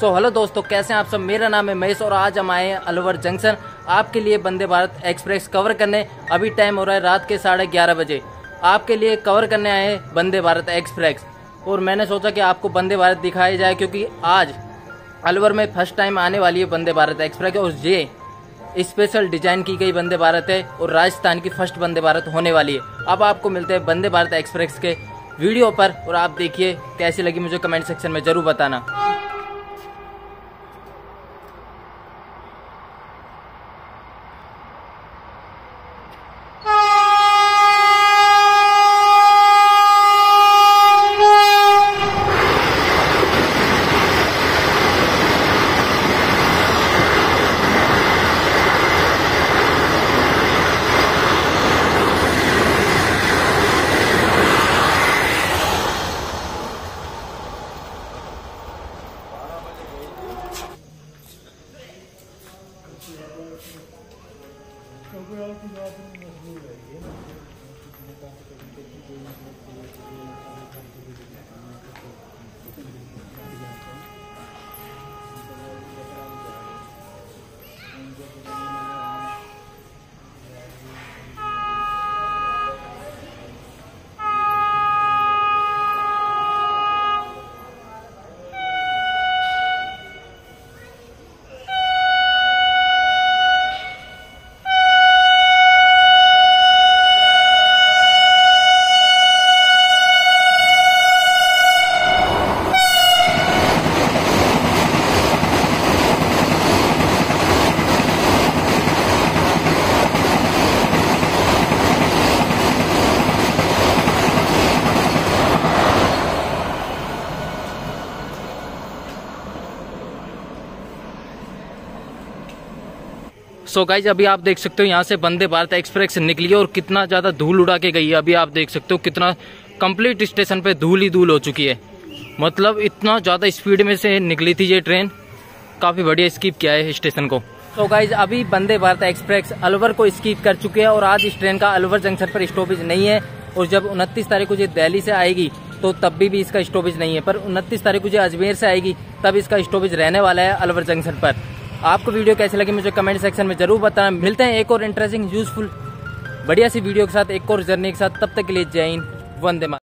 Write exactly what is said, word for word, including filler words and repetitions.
सो so, hello दोस्तों, कैसे हैं आप सब। मेरा नाम है महेश और आज हम आए हैं अलवर जंक्शन आपके लिए वंदे भारत एक्सप्रेस कवर करने। अभी टाइम हो रहा है रात के साढ़े ग्यारह बजे। आपके लिए कवर करने आए हैं वंदे भारत एक्सप्रेस और मैंने सोचा कि आपको वंदे भारत दिखाया जाए क्योंकि आज अलवर में फर्स्ट टाइम आने वाली है वंदे भारत एक्सप्रेस और ये स्पेशल डिजाइन की गई वंदे भारत है और राजस्थान की फर्स्ट वंदे भारत होने वाली है। अब आपको मिलते हैं वंदे भारत एक्सप्रेस के वीडियो पर और आप देखिए कैसी लगी मुझे कमेंट सेक्शन में जरूर बताना। सो so गाइज, अभी आप देख सकते हो यहाँ से वंदे भारत एक्सप्रेस निकली है और कितना ज़्यादा धूल उड़ा के गई है। अभी आप देख सकते हो कितना कंप्लीट स्टेशन पे धूल ही धूल हो चुकी है। मतलब इतना ज़्यादा स्पीड में से निकली थी ये ट्रेन। काफ़ी बढ़िया स्किप किया है स्टेशन को। सो so गाइज, अभी वंदे भारत एक्सप्रेस अलवर को स्किप कर चुके हैं और आज इस ट्रेन का अलवर जंक्शन पर स्टॉपेज नहीं है। और जब उनतीस तारीख को ये दिल्ली से आएगी तो तब भी, भी इसका स्टॉपेज नहीं है, पर उनतीस तारीख को ये अजमेर से आएगी तब इसका स्टॉपेज रहने वाला है अलवर जंक्शन पर। आपको वीडियो कैसी लगी मुझे कमेंट सेक्शन में जरूर बताना। मिलते हैं एक और इंटरेस्टिंग यूजफुल बढ़िया सी वीडियो के साथ, एक और जर्नी के साथ। तब तक के लिए जय हिंद, वंदे मातरम।